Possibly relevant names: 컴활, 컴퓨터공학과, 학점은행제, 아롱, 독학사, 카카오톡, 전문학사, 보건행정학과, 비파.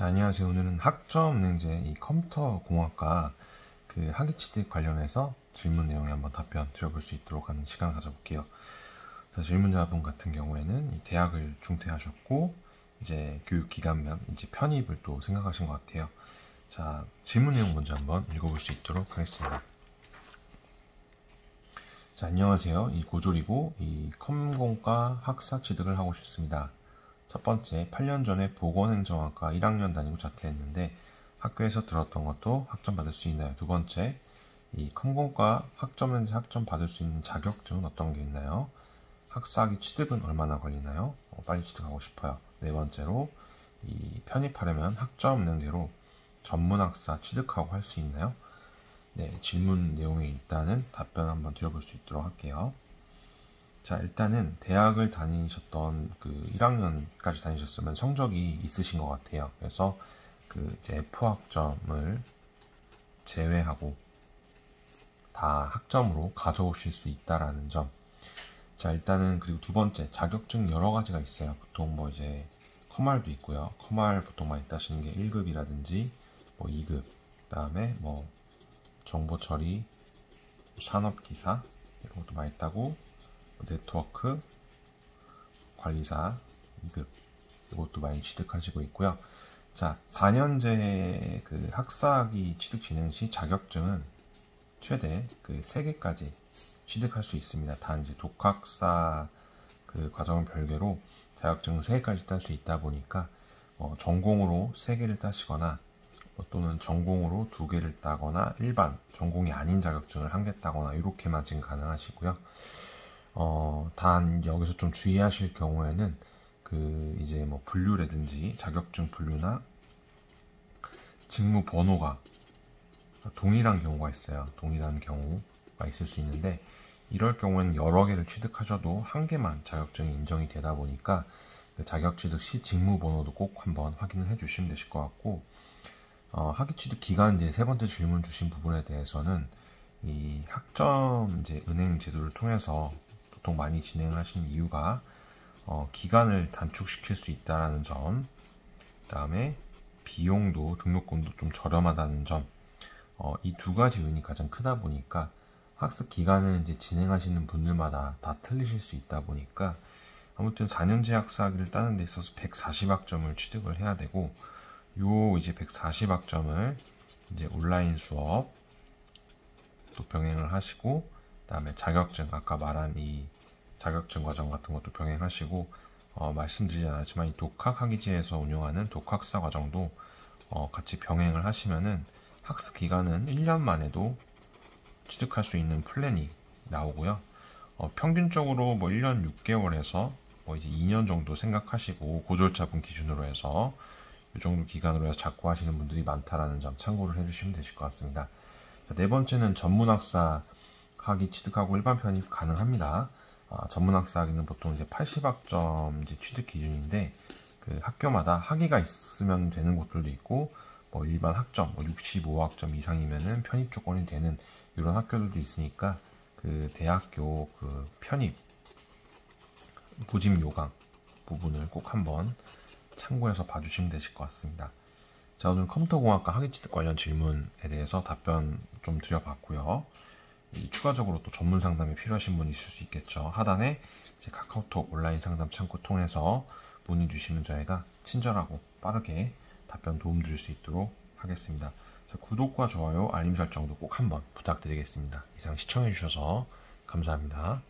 자, 안녕하세요. 오늘은 학점은행제 이 컴퓨터공학과 그 학위취득 관련해서 질문 내용에 한번 답변 드려볼 수 있도록 하는 시간을 가져볼게요. 자, 질문자분 같은 경우에는 이 대학을 중퇴하셨고 이제 교육기관면 이제 편입을 또 생각하신 것 같아요. 자, 질문 내용 먼저 한번 읽어볼 수 있도록 하겠습니다. 자, 안녕하세요. 이 고졸이고 이 컴공과 학사 취득을 하고 싶습니다. 첫 번째, 8년 전에 보건행정학과 1학년 다니고 자퇴했는데 학교에서 들었던 것도 학점 받을 수 있나요? 두 번째, 이 컴공과 학점은행제 학점 받을 수 있는 자격증은 어떤 게 있나요? 학사학위 취득은 얼마나 걸리나요? 빨리 취득하고 싶어요. 네 번째로, 이 편입하려면 학점은행제로 전문학사 취득하고 할 수 있나요? 네, 질문 내용에 일단은 답변 한번 드려볼 수 있도록 할게요. 자, 일단은 대학을 다니셨던 그 1학년까지 다니셨으면 성적이 있으신 것 같아요. 그래서 그 이제 F학점을 제외하고 다 학점으로 가져오실 수 있다라는 점. 자, 일단은 그리고 두 번째, 자격증 여러 가지가 있어요. 보통 뭐 이제 컴활도 있고요. 컴활 보통 많이 따시는 게 1급이라든지 뭐 2급, 그 다음에 뭐 정보처리, 산업기사 이런 것도 많이 따고 네트워크 관리사 2급 이것도 많이 취득하시고 있고요. 자, 4년제 그 학사학위 취득 진행 시 자격증은 최대 그 3개까지 취득할 수 있습니다. 단 이제 독학사 그 과정은 별개로 자격증은 3개까지 딸 수 있다 보니까 전공으로 3개를 따시거나 또는 전공으로 2개를 따거나 일반 전공이 아닌 자격증을 1개 따거나 이렇게만 지금 가능하시고요. 단 여기서 좀 주의하실 경우에는 그 이제 뭐 분류라든지 자격증 분류나 직무 번호가 동일한 경우가 있어요. 동일한 경우가 있을 수 있는데 이럴 경우에는 여러 개를 취득하셔도 1개만 자격증이 인정이 되다 보니까 그 자격 취득 시 직무 번호도 꼭 한번 확인을 해주시면 되실 것 같고, 학위 취득 기간 이제 세 번째 질문 주신 부분에 대해서는 이 학점은행 제도를 통해서 보통 많이 진행을 하시는 이유가 기간을 단축시킬 수 있다는 점, 그 다음에 비용도 등록금도 좀 저렴하다는 점, 이 두 가지 요인이 가장 크다 보니까 학습 기간을 이제 진행하시는 분들마다 다 틀리실 수 있다 보니까 아무튼 4년제 학사학위를 따는 데 있어서 140학점을 취득을 해야 되고, 요 이제 140학점을 이제 온라인 수업 또 병행을 하시고, 그 다음에 자격증 아까 말한 이 자격증 과정 같은 것도 병행하시고, 말씀드리지 않았지만 이 독학학위제에서 운영하는 독학사 과정도 같이 병행을 하시면은 학습 기간은 1년 만에도 취득할 수 있는 플랜이 나오고요. 평균적으로 뭐 1년 6개월에서 뭐 이제 2년 정도 생각하시고 고졸자분 기준으로 해서 이 정도 기간으로 해서 자꾸 하시는 분들이 많다라는 점 참고를 해주시면 되실 것 같습니다. 자, 네 번째는 전문학사 학위 취득하고 일반 편입 가능합니다. 전문학사 학위는 보통 이제 80학점 이제 취득 기준인데 그 학교마다 학위가 있으면 되는 곳들도 있고 뭐 일반 학점 뭐 65학점 이상이면은 편입 조건이 되는 이런 학교들도 있으니까 그 대학교 그 편입 모집 요강 부분을 꼭 한번 참고해서 봐주시면 되실 것 같습니다. 자, 오늘 컴퓨터공학과 학위취득 관련 질문에 대해서 답변 좀 드려봤고요. 추가적으로 또 전문 상담이 필요하신 분이 있을 수 있겠죠. 하단에 이제 카카오톡 온라인 상담 창구 통해서 문의 주시면 저희가 친절하고 빠르게 답변 도움 드릴 수 있도록 하겠습니다. 자, 구독과 좋아요, 알림 설정도 꼭 한번 부탁드리겠습니다. 이상 시청해주셔서 감사합니다.